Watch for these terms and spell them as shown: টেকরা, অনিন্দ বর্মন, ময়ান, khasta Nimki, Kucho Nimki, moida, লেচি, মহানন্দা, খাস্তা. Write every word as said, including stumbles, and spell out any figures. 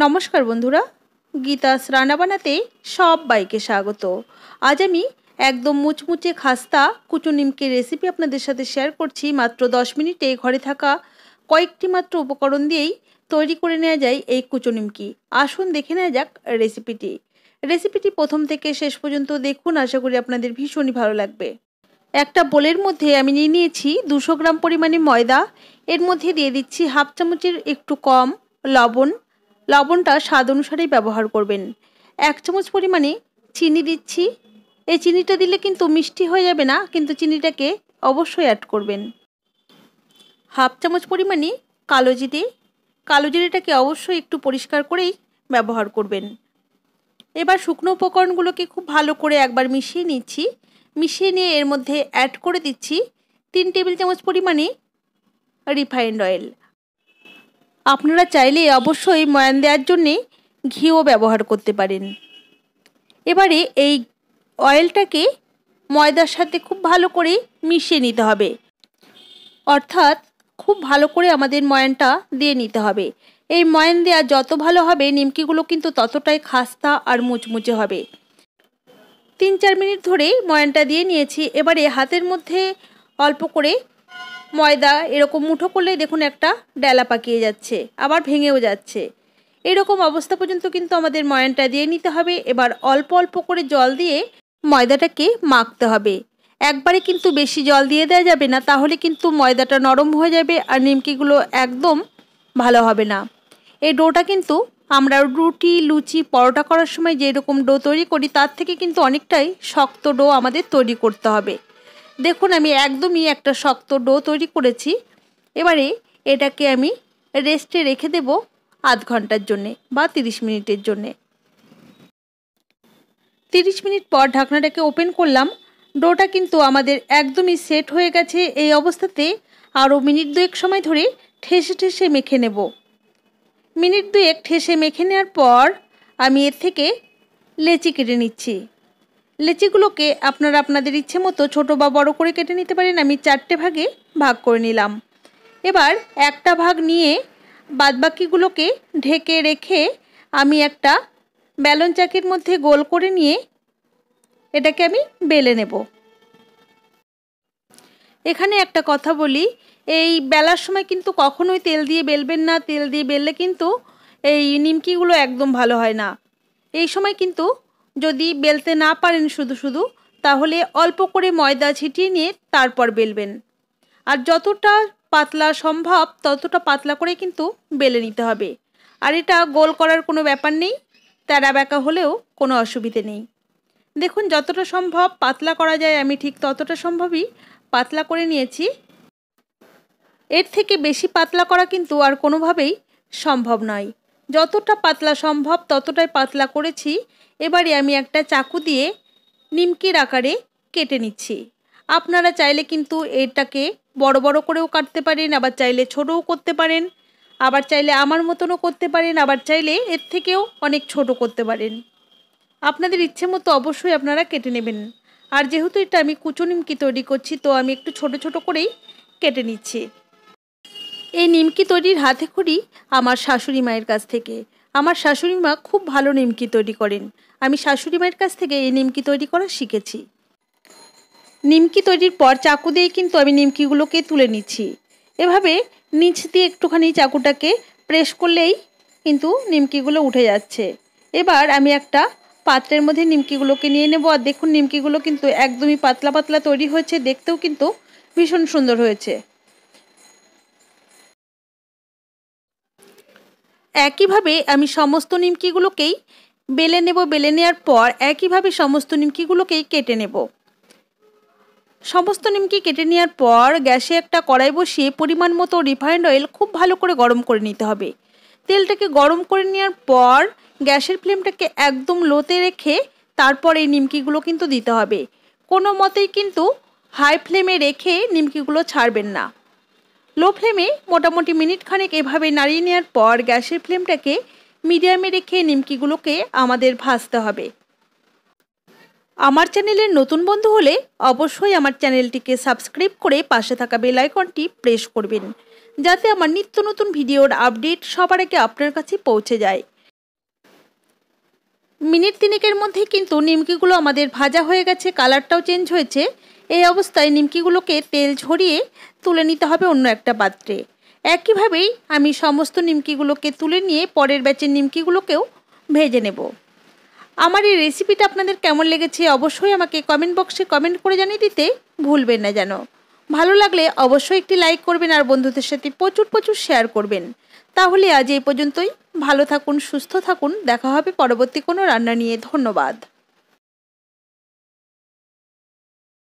नमस्कार बंधुरा गीतास रान्ना बानाते सबाइके स्वागत। आज आमी एकदम मुचमुचे खास्ता कुचो निमकी रेसिपि आपनादेर साथे शेयर करछि। मात्र दस मिनिटे घरे थाका कयेकटी मात्र उपकरण दिएई तैरि करे नेওয়া যায় এই কুচো নিমকি। आसुन देखे नेওয়া যাক रेसिपिटी रेसिपिटी प्रथम थेके शेष पर्यन्त देखुन। आशा करि आपनादेर भीषणই भालो लागबे। একটা বোলের মধ্যে আমি নিয়ে নিয়েছি দুশো গ্রাম পরিমাণে ময়দা। এর মধ্যে দিয়ে দিচ্ছি হাফ চামচের একটু কম লবণ। লবণটা স্বাদ অনুসারে ব্যবহার করবেন। এক চামচ পরিমাণে চিনি দিচ্ছি। এই চিনিটা দিলে কিন্তু মিষ্টি হয়ে যাবে না, কিন্তু চিনিটাকে অবশ্যই অ্যাড করবেন। হাফ চামচ পরিমাণে কালো জিরে, কালো জিরেটাকে অবশ্যই একটু পরিষ্কার করেই ব্যবহার করবেন। এবার শুকনো উপকরণগুলোকে খুব ভালো করে একবার মিশিয়ে নিচ্ছি। মিশিয়ে নিয়ে এর মধ্যে অ্যাড করে দিচ্ছি তিন টেবিল চামচ পরিমাণে রিফাইন্ড অয়েল। আপনারা চাইলে অবশ্যই ময়ান দেওয়ার জন্যে ঘিও ব্যবহার করতে পারেন। এবারে এই অয়েলটাকে ময়দার সাথে খুব ভালো করে মিশিয়ে নিতে হবে, অর্থাৎ খুব ভালো করে আমাদের ময়ানটা দিয়ে নিতে হবে। এই ময়ান দেওয়া যত ভালো হবে নিমকিগুলো কিন্তু ততটাই খাস্তা আর মুচমুচে হবে। তিন চার মিনিট ধরেই ময়ানটা দিয়ে নিয়েছি। এবারে হাতের মধ্যে অল্প করে ময়দা এরকম মুঠো করলে দেখুন একটা ডেলা পাকিয়ে যাচ্ছে, আবার ভেঙেও যাচ্ছে। এরকম অবস্থা পর্যন্ত কিন্তু আমাদের ময়ানটা দিয়ে নিতে হবে। এবার অল্প অল্প করে জল দিয়ে ময়দাটাকে মাখতে হবে। একবারে কিন্তু বেশি জল দিয়ে দেওয়া যাবে না, তাহলে কিন্তু ময়দাটা নরম হয়ে যাবে আর নিমকিগুলো একদম ভালো হবে না। এই ডোটা কিন্তু আমরা রুটি লুচি পরোটা করার সময় যেরকম ডো তৈরি করি তার থেকে কিন্তু অনেকটাই শক্ত ডো আমাদের তৈরি করতে হবে। দেখুন আমি একদমই একটা শক্ত ডো তৈরি করেছি। এবারে এটাকে আমি রেস্টে রেখে দেব আধ ঘন্টার জন্যে বা তিরিশ মিনিটের জন্যে। তিরিশ মিনিট পর ঢাকনাটাকে ওপেন করলাম। ডোটা কিন্তু আমাদের একদমই সেট হয়ে গেছে। এই অবস্থাতে আরও মিনিট দুয়েক সময় ধরে ঠেসে ঠেসে মেখে নেব। মিনিট দুয়েক ঠেসে মেখে নেওয়ার পর আমি এর থেকে লেচি কেটে নিচ্ছি। লেচিগুলোকে আপনারা আপনাদের ইচ্ছে মতো ছোটো বা বড় করে কেটে নিতে পারেন। আমি চারটে ভাগে ভাগ করে নিলাম। এবার একটা ভাগ নিয়ে বাদবাকিগুলোকে ঢেকে রেখে আমি একটা বেলন চাকির মধ্যে গোল করে নিয়ে এটাকে আমি বেলে নেব। এখানে একটা কথা বলি, এই বেলার সময় কিন্তু কখনোই তেল দিয়ে বেলবেন না। তেল দিয়ে বেললে কিন্তু এই নিমকিগুলো একদম ভালো হয় না। এই সময় কিন্তু যদি বেলতে না পারেন শুধু শুধু, তাহলে অল্প করে ময়দা ছিটিয়ে নিয়ে তারপর বেলবেন। আর যতটা পাতলা সম্ভব ততটা পাতলা করে কিন্তু বেলে নিতে হবে। আর এটা গোল করার কোনো ব্যাপার নেই, তেরা বেঁকা হলেও কোনো অসুবিধে নেই। দেখুন যতটা সম্ভব পাতলা করা যায় আমি ঠিক ততটা সম্ভবই পাতলা করে নিয়েছি। এর থেকে বেশি পাতলা করা কিন্তু আর কোনোভাবেই সম্ভব নয়। যতটা পাতলা সম্ভব ততটাই পাতলা করেছি। এবারে আমি একটা চাকু দিয়ে নিমকির আকারে কেটে নিচ্ছি। আপনারা চাইলে কিন্তু এটাকে বড় বড় করেও কাটতে পারেন, আবার চাইলে ছোটও করতে পারেন, আবার চাইলে আমার মতনও করতে পারেন, আবার চাইলে এর থেকেও অনেক ছোট করতে পারেন। আপনাদের ইচ্ছে মতো অবশ্যই আপনারা কেটে নেবেন। আর যেহেতু এটা আমি কুচো নিমকি তৈরি করছি, তো আমি একটু ছোট ছোট করেই কেটে নিচ্ছি। এই নিমকি তৈরির হাতেখড়ি আমার শাশুড়ি মায়ের কাছ থেকে। আমার শাশুড়ি মা খুব ভালো নিমকি তৈরি করেন। আমি শাশুড়ি মায়ের কাছ থেকে এই নিমকি তৈরি করা শিখেছি। নিমকি তৈরির পর চাকু দিয়ে কিন্তু আমি নিমকিগুলোকে তুলে নিচ্ছি। এভাবে নিচ দিয়ে একটুখানি চাকুটাকে প্রেস করলেই কিন্তু নিমকিগুলো উঠে যাচ্ছে। এবার আমি একটা পাত্রের মধ্যে নিমকিগুলোকে নিয়ে নেব। আর দেখুন নিমকিগুলো কিন্তু একদমই পাতলা পাতলা তৈরি হয়েছে, দেখতেও কিন্তু ভীষণ সুন্দর হয়েছে। একইভাবে আমি সমস্ত নিমকিগুলোকেই বেলে নেব। বেলে নেওয়ার পর একইভাবে সমস্ত নিমকিগুলোকেই কেটে নেব। সমস্ত নিমকি কেটে নেওয়ার পর গ্যাসে একটা কড়াই বসিয়ে পরিমাণ মতো রিফাইন্ড অয়েল খুব ভালো করে গরম করে নিতে হবে। তেলটাকে গরম করে নেওয়ার পর গ্যাসের ফ্লেমটাকে একদম লোতে রেখে তারপর এই নিমকিগুলো কিন্তু দিতে হবে। কোনো মতেই কিন্তু হাই ফ্লেমে রেখে নিমকিগুলো ছাড়বেন না। লো ফ্লেমে মোটামুটি মিনিট খানেক এভাবে নাড়িয়ে নেওয়ার পর গ্যাসের ফ্লেমটাকে মিডিয়ামে রেখে নিমকিগুলোকে আমাদের ভাজতে হবে। আমার চ্যানেলের নতুন বন্ধু হলে অবশ্যই আমার চ্যানেলটিকে সাবস্ক্রাইব করে পাশে থাকা বেল আইকনটি প্রেস করবেন, যাতে আমার নিত্য নতুন ভিডিওর আপডেট সবার আগে আপনার কাছে পৌঁছে যায়। मिनिट तीनेकेर मध्य किन्तु निमकिगुलो आमादेर भाजा हो गेछे, कालारटाओ चेंज होयेछे। एई अवस्थाय निमकिगुलोके तेल झरिए तुले निते होबे अन्य एकटा पात्रे। एकइभाबेई आमी समस्त निमकिगुलोके तुले निये परेर बैचेर निमकिगुलोकेओ भेजे नेब। आमार एई रेसिपिटा आपनादेर केमन लेगेछे अवश्यई आमाके कमेंट बक्से कमेंट करे जानिये दिते भुलबेन ना जानो। भालो लागले अवश्यई एकटी लाइक करबेन और बंधुदेर साथे प्रचुर प्रचुर शेयार करबेन। ताहले आज एई पर्यन्तই। ভালো থাকুন, সুস্থ থাকুন। দেখা হবে পরবর্তী কোনো রান্না নিয়ে। ধন্যবাদ।